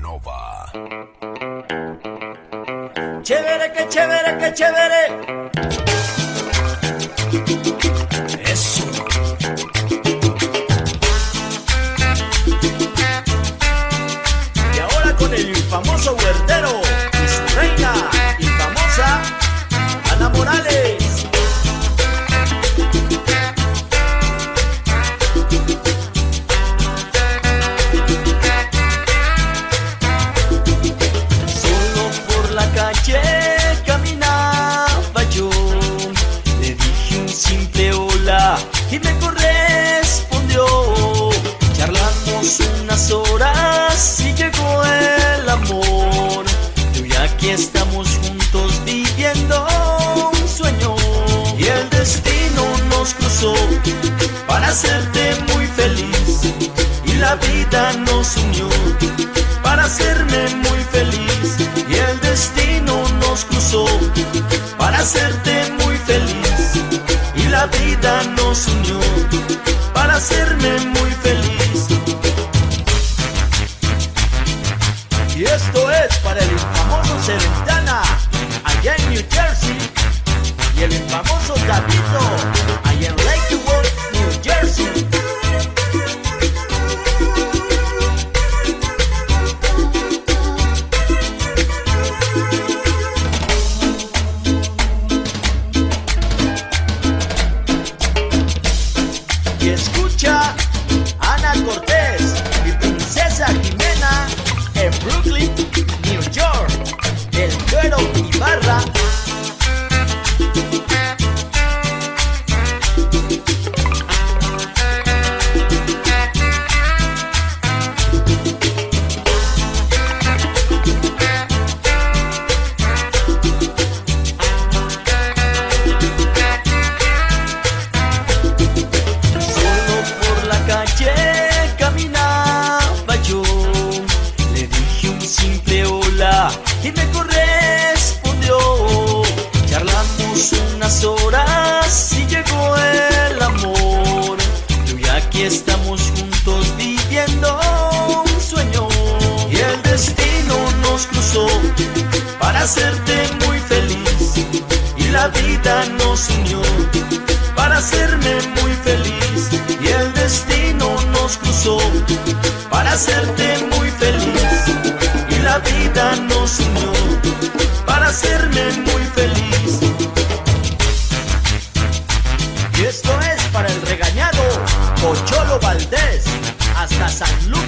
Nova. Chévere, que chévere, que chévere. Eso. Y ahora con el famoso huertero y su reina y famosa Ana Morales. Y me correspondió, charlamos unas horas y llegó el amor. Tú y aquí estamos juntos viviendo un sueño. Y el destino nos cruzó para hacerte muy feliz. Y la vida nos unió para hacerme muy feliz. Y el destino nos cruzó para hacerte muy feliz. La vida nos unió para hacerme muy feliz. Y esto es para el famoso Celentana, allá en New Jersey. Y el famoso Davido, allá en Lakewood, New Jersey. Pocholo Valdés, hasta San Lucas.